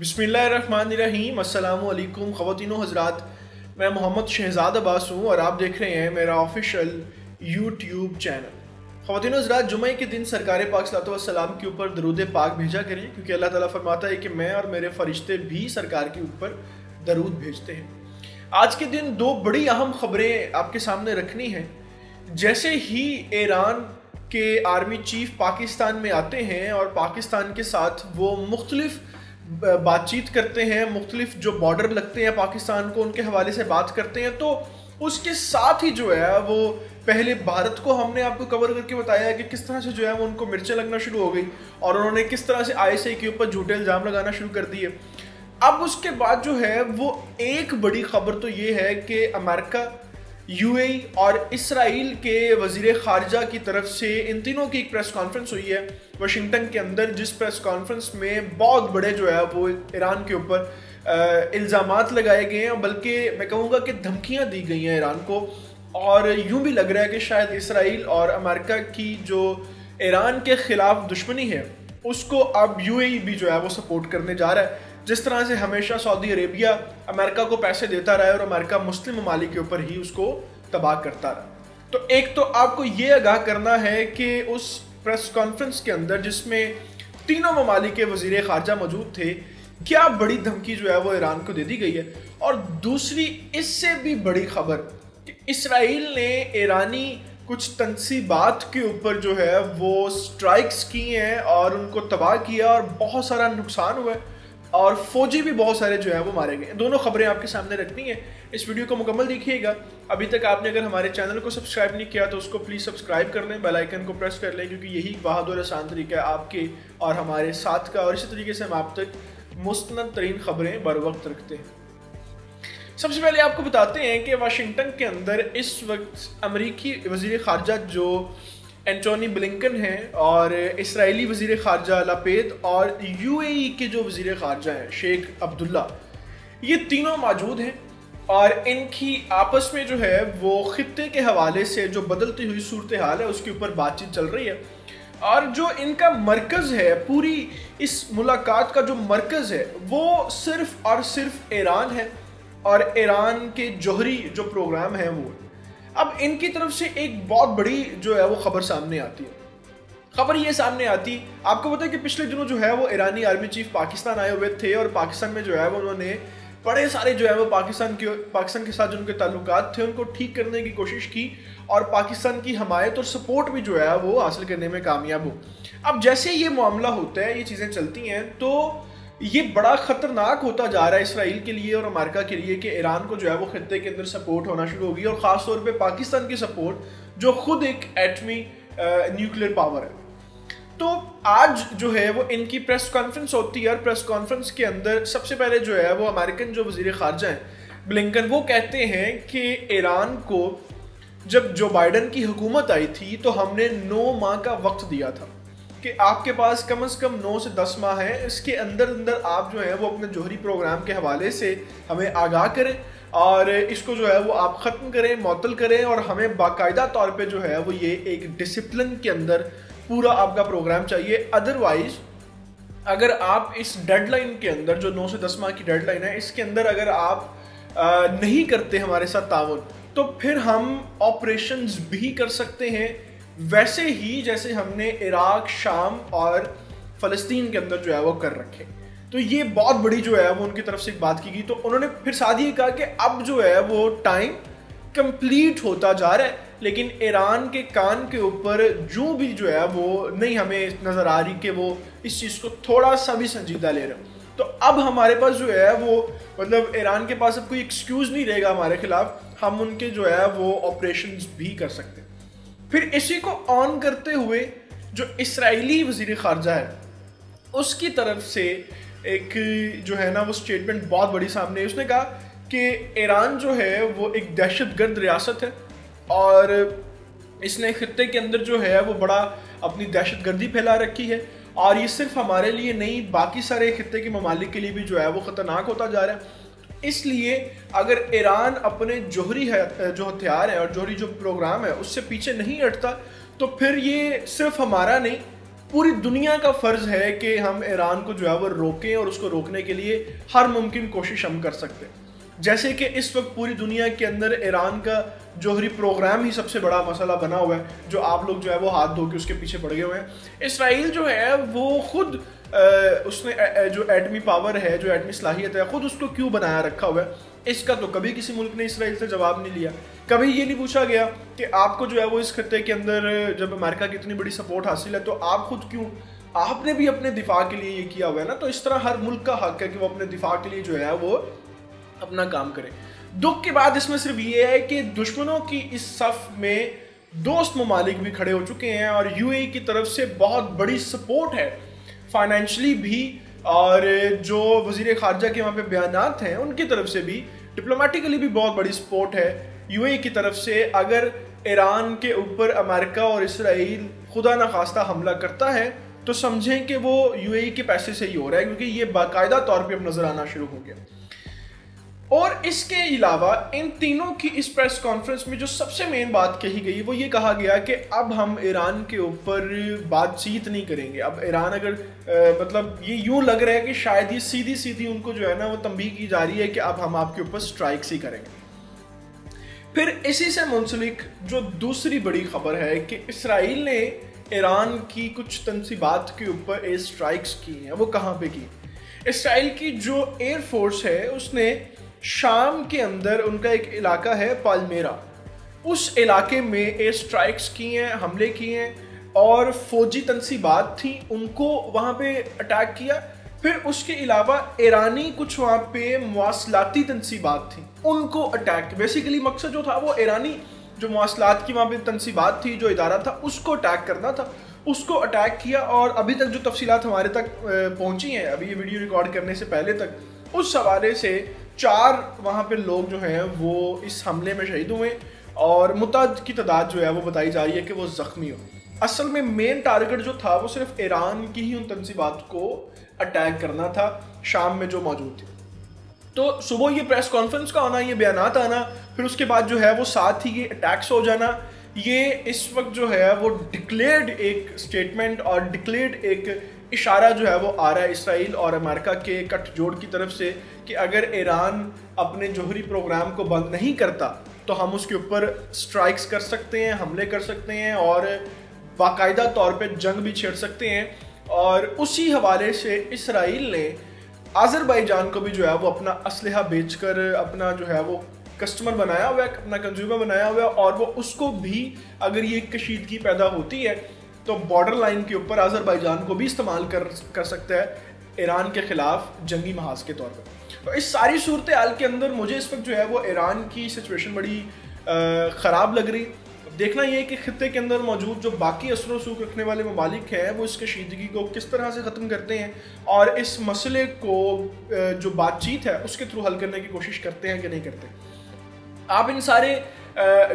बिस्मिल्लाहिर्रहमानिर्रहीम। अस्सलामुअलैकुम ख़वातीनो हज़रात, मैं मोहम्मद शहज़ाद अब्बास हूँ और आप देख रहे हैं मेरा ऑफिशियल यूट्यूब चैनल। ख़वातीनो हज़रात, जुमे के दिन सरकार पाक सल्लल्लाहु अलैहि वसल्लम के ऊपर दरूद पाक भेजा करें, क्योंकि अल्लाह ताला फरमाता है कि मैं और मेरे फरिश्ते भी सरकार के ऊपर दरूद भेजते हैं। आज के दिन दो बड़ी अहम खबरें आपके सामने रखनी हैं। जैसे ही ईरान के आर्मी चीफ पाकिस्तान में आते हैं और पाकिस्तान के साथ वो मुख्तलिफ बातचीत करते हैं, मुख्तलिफ जो बॉर्डर लगते हैं पाकिस्तान को उनके हवाले से बात करते हैं, तो उसके साथ ही जो है वो पहले भारत को हमने आपको कवर करके बताया कि किस तरह से जो है वो उनको मिर्चें लगना शुरू हो गई और उन्होंने किस तरह से ISI के ऊपर झूठे इल्ज़ाम लगाना शुरू कर दिए। अब उसके बाद जो है वो एक बड़ी खबर तो ये है कि अमेरिका, UAE और इसराइल के वज़ीरे ख़ारजा की तरफ से इन तीनों की एक प्रेस कॉन्फ्रेंस हुई है वाशिंगटन के अंदर, जिस प्रेस कॉन्फ्रेंस में बहुत बड़े जो है वो ईरान के ऊपर इल्ज़ामात लगाए गए हैं, बल्कि मैं कहूँगा कि धमकियाँ दी गई हैं ईरान को। और यूँ भी लग रहा है कि शायद इसराइल और अमेरिका की जो ईरान के ख़िलाफ़ दुश्मनी है उसको अब UAE भी जो है वो सपोर्ट करने जा रहा है, जिस तरह से हमेशा सऊदी अरेबिया अमेरिका को पैसे देता रहा है और अमेरिका मुस्लिम ममालिक के ऊपर ही उसको तबाह करता रहा। तो एक तो आपको ये आगाह करना है कि उस प्रेस कॉन्फ्रेंस के अंदर जिसमें तीनों ममालिक के वज़ीर ख़ारजा मौजूद थे, क्या बड़ी धमकी जो है वो ईरान को दे दी गई है। और दूसरी इससे भी बड़ी खबर कि इसराइल ने ईरानी कुछ तनसीबात के ऊपर जो है वो स्ट्राइक्स की हैं और उनको तबाह किया और बहुत सारा नुकसान हुआ है और फौजी भी बहुत सारे जो है वो मारे गए। दोनों खबरें आपके सामने रखनी है, इस वीडियो को मुकम्मल देखिएगा। अभी तक आपने अगर हमारे चैनल को सब्सक्राइब नहीं किया तो उसको प्लीज़ सब्सक्राइब कर लें, बेल आइकन को प्रेस कर लें, क्योंकि यही बहादुर और आसान तरीका है आपके और हमारे साथ का, और इसी तरीके से हम आप तक मुस्तनद तरीन खबरें बर वक्त रखते हैं। सबसे पहले आपको बताते हैं कि वाशिंगटन के अंदर इस वक्त अमरीकी वज़ीर ख़ारजा जो एंटोनी ब्लिंकन हैं और इसराइली वज़ीर ख़ारजा लापिद और UAE के जो वज़ीर ख़ारजा हैं शेख अब्दुल्ला, ये तीनों मौजूद हैं और इनकी आपस में जो है वो ख़ित्ते के हवाले से जो बदलती हुई सूरत हाल है उसके ऊपर बातचीत चल रही है। और जो इनका मरकज़ है, पूरी इस मुलाकात का जो मरकज़ है वो सिर्फ़ और सिर्फ ईरान है और ईरान के जोहरी जो प्रोग्राम हैं वो। अब इनकी तरफ से एक बहुत बड़ी जो है वो खबर सामने आती है। खबर ये सामने आती, आपको पता है कि पिछले दिनों जो है वो ईरानी आर्मी चीफ पाकिस्तान आए हुए थे और पाकिस्तान में जो है वो उन्होंने बड़े सारे जो है वो पाकिस्तान के साथ जो उनके ताल्लुकात थे उनको ठीक करने की कोशिश की और पाकिस्तान की हमायत और सपोर्ट भी जो है वो हासिल करने में कामयाब हो। अब जैसे ये मामला होता है, ये चीज़ें चलती हैं, तो ये बड़ा ख़तरनाक होता जा रहा है इसराइल के लिए और अमेरिका के लिए कि ईरान को जो है वो ख़ित्ते के अंदर सपोर्ट होना शुरू होगी और ख़ास तौर पे पाकिस्तान की सपोर्ट जो ख़ुद एक एटमी न्यूक्लियर पावर है। तो आज जो है वो इनकी प्रेस कॉन्फ्रेंस होती है और प्रेस कॉन्फ्रेंस के अंदर सबसे पहले जो है वो अमेरिकन जो वज़ीर ख़ारजा हैं ब्लिंकन, वो कहते हैं कि ईरान को जब जो बाइडन की हुकूमत आई थी तो हमने 9 माह का वक्त दिया था कि आपके पास कम से कम 9 से 10 माह है, इसके अंदर अंदर आप जो है वो अपने जोहरी प्रोग्राम के हवाले से हमें आगाह करें और इसको जो है वो आप ख़त्म करें, मअतल करें और हमें बाकायदा तौर पे जो है वो ये एक डिसिप्लिन के अंदर पूरा आपका प्रोग्राम चाहिए। अदरवाइज़ अगर आप इस डेडलाइन के अंदर जो 9 से 10 माह की डेडलाइन है इसके अंदर अगर आप नहीं करते हमारे साथ ताउन, तो फिर हम ऑपरेशंस भी कर सकते हैं, वैसे ही जैसे हमने इराक़, शाम और फ़लस्तीन के अंदर जो है वो कर रखे। तो ये बहुत बड़ी जो है वो उनकी तरफ से एक बात की गई। तो उन्होंने फिर साथ ही कहा कि अब जो है वो टाइम कंप्लीट होता जा रहा है, लेकिन ईरान के कान के ऊपर जो भी जो है वो नहीं हमें नज़र आ रही कि वो इस चीज़ को थोड़ा सा भी संजीदा ले रहे हो। तो अब हमारे पास जो है वो मतलब ईरान के पास अब कोई एक्सक्यूज़ नहीं रहेगा हमारे ख़िलाफ़, हम उनके जो है वो ऑपरेशन भी कर सकते हैं। फिर इसी को ऑन करते हुए जो इसराइली वज़ीर ख़ारजा है उसकी तरफ से एक जो है ना वो स्टेटमेंट बहुत बड़ी सामने है। उसने कहा कि ईरान जो है वो एक दहशतगर्द रियासत है और इसने ख़ित्ते के अंदर जो है वो बड़ा अपनी दहशतगर्दी फैला रखी है और ये सिर्फ हमारे लिए नहीं बाकी सारे ख़ित्ते के ममालिक के लिए भी जो है वो ख़तरनाक होता जा रहा है। इसलिए अगर ईरान अपने जोहरी है जो हथियार है और जोहरी जो प्रोग्राम है उससे पीछे नहीं हटता तो फिर ये सिर्फ हमारा नहीं पूरी दुनिया का फर्ज है कि हम ईरान को जो है वो रोकें, और उसको रोकने के लिए हर मुमकिन कोशिश हम कर सकते हैं। जैसे कि इस वक्त पूरी दुनिया के अंदर ईरान का जोहरी प्रोग्राम ही सबसे बड़ा मसला बना हुआ है, जो आप लोग जो है वो हाथ धो के उसके पीछे पड़ गए हुए हैं। इसराइल जो है वो खुद उसने जो एटमी पावर है, जो एटमी सलाहियत है, ख़ुद उसको क्यों बनाया रखा हुआ है, इसका तो कभी किसी मुल्क ने इसराइल से जवाब नहीं लिया। कभी ये नहीं पूछा गया कि आपको जो है वो इस खत्ते के अंदर जब अमेरिका की इतनी बड़ी सपोर्ट हासिल है तो आप खुद क्यों, आपने भी अपने दिफा के लिए ये किया हुआ है ना। तो इस तरह हर मुल्क का हक है कि वो अपने दिफा के लिए जो है वो अपना काम करे। दुख की बात इसमें सिर्फ ये है कि दुश्मनों की इस सफ में दोस्त ममालिक भी खड़े हो चुके हैं, और यूएई की तरफ से बहुत बड़ी सपोर्ट है फाइनेंशली भी, और जो वज़ीर ख़ारजा के वहाँ पे बयानात हैं उनकी तरफ से भी डिप्लोमेटिकली भी बहुत बड़ी सपोर्ट है यूएई की तरफ से। अगर ईरान के ऊपर अमेरिका और इसराइल खुदा न खास्ता हमला करता है तो समझें कि वो यूएई के पैसे से ही हो रहा है, क्योंकि ये बाकायदा तौर पर अब नज़र आना शुरू हो गया। और इसके अलावा इन तीनों की इस प्रेस कॉन्फ्रेंस में जो सबसे मेन बात कही गई वो ये कहा गया कि अब हम ईरान के ऊपर बातचीत नहीं करेंगे। अब ईरान अगर मतलब ये यूँ लग रहा है कि शायद ये सीधी सीधी उनको जो है ना वो तंबीह की जा रही है कि अब हम आपके ऊपर स्ट्राइक्स ही करेंगे। फिर इसी से मुंसलिक जो दूसरी बड़ी खबर है कि इसराइल ने ईरान की कुछ तनसीबात के ऊपर एयर स्ट्राइक्स की हैं। वो कहाँ पर की? इसराइल की जो एयरफोर्स है उसने शाम के अंदर, उनका एक इलाका है पालमेरा, उस इलाके में एयर स्ट्राइक्स किए हैं, हमले किए हैं, और फौजी तनसीबात थी उनको वहाँ पे अटैक किया। फिर उसके अलावा ईरानी कुछ वहाँ पे मवासलाती तनसीबात थी उनको अटैक, बेसिकली मकसद जो था वो ईरानी जो मवासलात की वहाँ पे तनसीबात थी, जो इदारा था उसको अटैक करना था, उसको अटैक किया। और अभी तक जो तफसीलात हमारे तक पहुँची हैं, अभी ये वीडियो रिकॉर्ड करने से पहले तक, उस हवाले से 4 वहाँ पे लोग जो हैं वो इस हमले में शहीद हुए, और मुतअद्दिद की तादाद जो है वो बताई जा रही है कि वो ज़ख्मी हो। असल में मेन टारगेट जो था वो सिर्फ ईरान की ही उन तनसीबात को अटैक करना था शाम में जो मौजूद थी। तो सुबह ये प्रेस कॉन्फ्रेंस का आना, ये बयानात आना, फिर उसके बाद जो है वो साथ ही ये अटैक्स हो जाना, ये इस वक्त जो है वो डिक्लेयर्ड एक स्टेटमेंट और डिक्लेयर्ड एक इशारा जो है वो आ रहा है इसराइल और अमेरिका के गठजोड़ की तरफ से कि अगर ईरान अपने जोहरी प्रोग्राम को बंद नहीं करता तो हम उसके ऊपर स्ट्राइक्स कर सकते हैं, हमले कर सकते हैं, और बाकायदा तौर पे जंग भी छेड़ सकते हैं। और उसी हवाले से इसराइल ने आज़रबाईजान को भी जो है वो अपना असलहा बेचकर अपना जो है वो कस्टमर बनाया हुआ है, अपना कंज्यूमर बनाया हुआ है, और वो उसको भी अगर ये कशीदगी पैदा होती है तो बॉर्डर लाइन के ऊपर आज़रबाईजान को भी इस्तेमाल कर सकता है ईरान के ख़िलाफ़ जंगी महाज के तौर पर। तो इस सारी सूरत हाल के अंदर मुझे इस वक्त जो है वो ईरान की सिचुएशन बड़ी ख़राब लग रही। देखना यह है कि खित्ते के अंदर मौजूद जो बाकी असर सूख रखने वाले ममालिक हैं वो इस कशीदगी को किस तरह से ख़त्म करते हैं, और इस मसले को जो बातचीत है उसके थ्रू हल करने की कोशिश करते हैं कि नहीं करते। आप इन सारे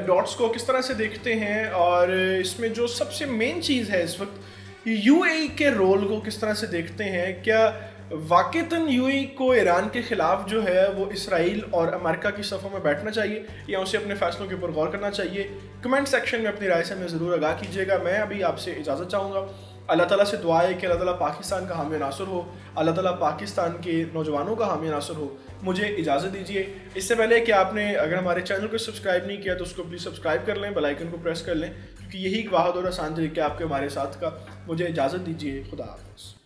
डॉट्स को किस तरह से देखते हैं, और इसमें जो सबसे मेन चीज़ है इस वक्त यूएई के रोल को किस तरह से देखते हैं? क्या वाकईतन यूएई को ईरान के ख़िलाफ़ जो है वो इसराइल और अमेरिका की सफ़ों में बैठना चाहिए, या उसे अपने फ़ैसलों के ऊपर गौर करना चाहिए? कमेंट सेक्शन में अपनी राय से हमें ज़रूर आगाह कीजिएगा। मैं अभी आपसे इजाज़त चाहूँगा। अल्लाह ताला से दुआ है कि अल्लाह ताला पाकिस्तान का हामी नासर हो, अल्लाह ताला पाकिस्तान के नौजवानों का हामी नासर हो। मुझे इजाज़त दीजिए। इससे पहले कि आपने अगर हमारे चैनल को सब्सक्राइब नहीं किया तो उसको प्लीज़ सब्सक्राइब कर लें, बेल आइकन को प्रेस कर लें, क्योंकि यही एक वाहद और आसान तरीका आपके हमारे साथ का। मुझे इजाज़त दीजिए। खुदा हाफ़िज़।